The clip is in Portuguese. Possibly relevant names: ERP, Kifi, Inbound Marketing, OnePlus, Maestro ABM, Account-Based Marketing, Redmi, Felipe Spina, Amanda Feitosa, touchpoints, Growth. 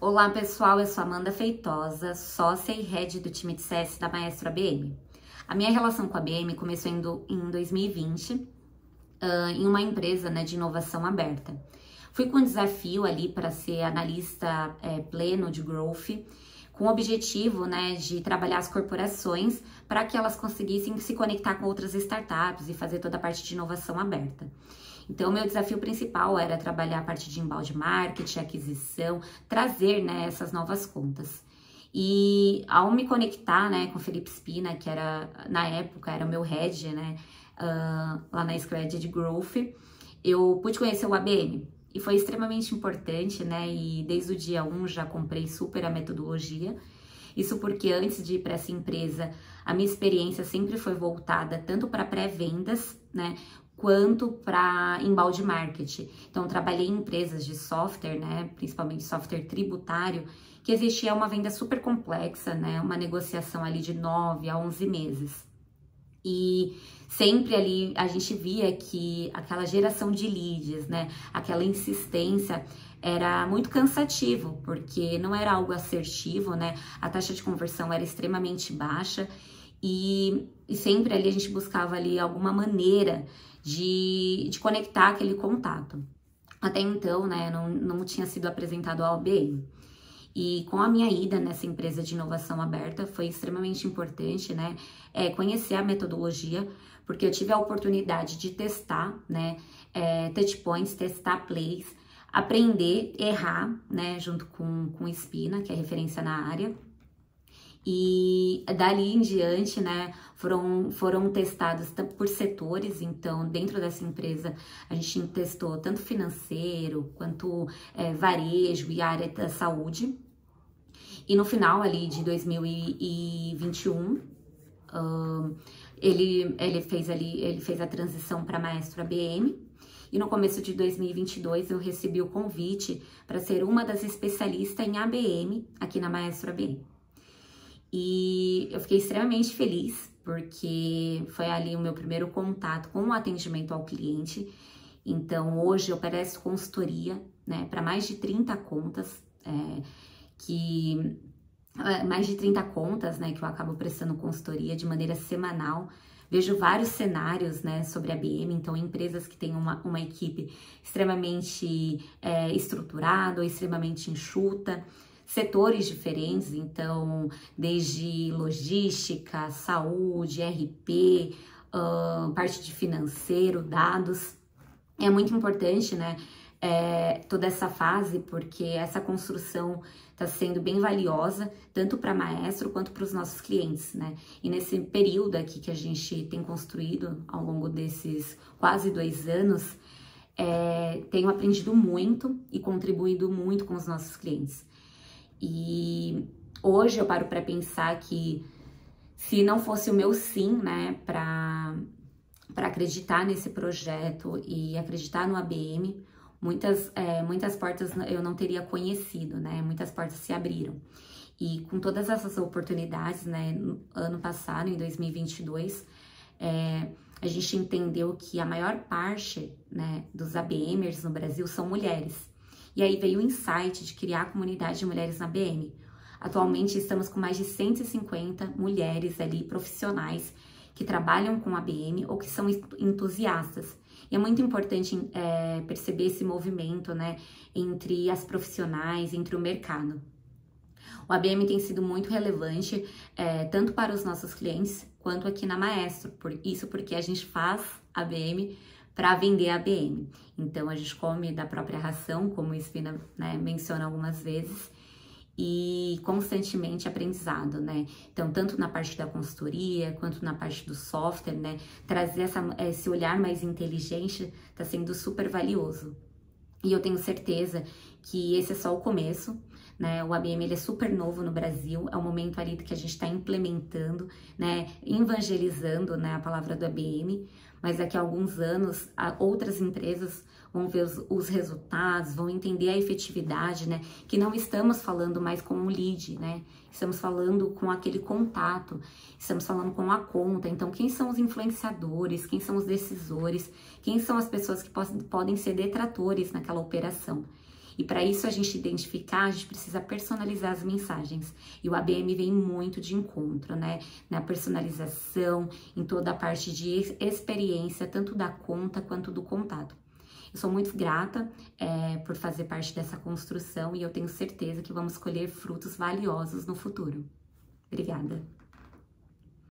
Olá pessoal, eu sou Amanda Feitosa, sócia e head do time de CS da Maestro ABM. A minha relação com a ABM começou em 2020, em uma empresa de inovação aberta. Fui com um desafio ali para ser analista pleno de growth, com o objetivo de trabalhar as corporações para que elas conseguissem se conectar com outras startups e fazer toda a parte de inovação aberta. Então, meu desafio principal era trabalhar a parte de Inbound Marketing, aquisição, trazer essas novas contas. E ao me conectar com o Felipe Spina, que era na época era o meu head lá na Scred de Growth, eu pude conhecer o ABM. E foi extremamente importante, e desde o dia 1 já comprei super a metodologia. Isso porque antes de ir para essa empresa, a minha experiência sempre foi voltada tanto para pré-vendas, quanto para Inbound Marketing. Então, eu trabalhei em empresas de software, principalmente software tributário, que existia uma venda super complexa, uma negociação ali de 9 a 11 meses. E sempre ali a gente via que aquela geração de leads, aquela insistência era muito cansativo, porque não era algo assertivo, a taxa de conversão era extremamente baixa e sempre ali a gente buscava ali alguma maneira de conectar aquele contato. Até então, não tinha sido apresentado ao ABM. E com a minha ida nessa empresa de inovação aberta, foi extremamente importante, conhecer a metodologia, porque eu tive a oportunidade de testar, touchpoints, testar plays, aprender, errar, junto com o Spina, que é referência na área. E dali em diante, foram testados por setores. Então, dentro dessa empresa, a gente testou tanto financeiro, quanto varejo e área da saúde. E no final ali de 2021, ele fez a transição para Maestro ABM. E no começo de 2022, eu recebi o convite para ser uma das especialistas em ABM aqui na Maestro ABM. E eu fiquei extremamente feliz, porque foi ali o meu primeiro contato com o atendimento ao cliente. Então, hoje eu ofereço consultoria, para mais de 30 contas, que eu acabo prestando consultoria de maneira semanal. Vejo vários cenários, sobre a ABM, então empresas que têm uma equipe extremamente estruturada, ou extremamente enxuta, setores diferentes, então, desde logística, saúde, ERP, parte de financeiro, dados. É muito importante, toda essa fase, porque essa construção está sendo bem valiosa, tanto para a Maestro quanto para os nossos clientes, E nesse período aqui que a gente tem construído ao longo desses quase 2 anos, tenho aprendido muito e contribuído muito com os nossos clientes. E hoje eu paro para pensar que se não fosse o meu sim, para acreditar nesse projeto e acreditar no ABM, muitas portas eu não teria conhecido, Muitas portas se abriram. E com todas essas oportunidades, ano passado, em 2022, a gente entendeu que a maior parte, dos ABMers no Brasil são mulheres. E aí veio o insight de criar a comunidade de mulheres na ABM. Atualmente estamos com mais de 150 mulheres ali profissionais que trabalham com a ABM ou que são entusiastas. E é muito importante perceber esse movimento, entre as profissionais, entre o mercado. O ABM tem sido muito relevante, tanto para os nossos clientes quanto aqui na Maestro. Isso porque a gente faz ABM para vender a ABM. Então, a gente come da própria ração, como o Spina menciona algumas vezes, e constantemente aprendizado, Então, tanto na parte da consultoria, quanto na parte do software, Trazer esse olhar mais inteligente está sendo super valioso. E eu tenho certeza que esse é só o começo, O ABM ele é super novo no Brasil, é um momento ali que a gente está implementando, Evangelizando, a palavra do ABM, mas daqui a alguns anos outras empresas vão ver os resultados, vão entender a efetividade, Que não estamos falando mais com o lead, Estamos falando com aquele contato, estamos falando com a conta. Então, quem são os influenciadores, quem são os decisores, quem são as pessoas que podem ser detratores naquela operação. E para isso a gente identificar, a gente precisa personalizar as mensagens. E o ABM vem muito de encontro, né? Na personalização, em toda a parte de experiência, tanto da conta quanto do contato. Eu sou muito grata por fazer parte dessa construção e eu tenho certeza que vamos colher frutos valiosos no futuro. Obrigada.